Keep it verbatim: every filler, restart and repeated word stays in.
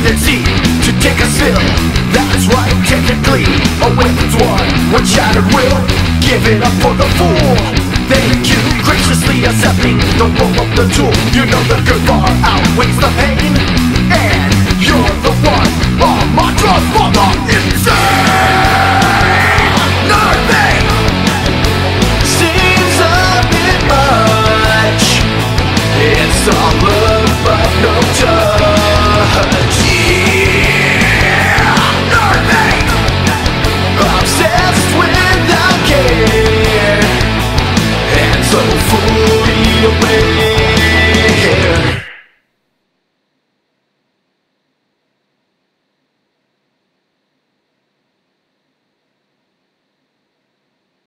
tendency to take a spill. That's right, technically a weapon's one. One shot at will, give it up for the fool. Thank you, graciously accepting the role of the tool. You know the good far outweighs the pain, and you're the one on my trust for the insane. It's all over.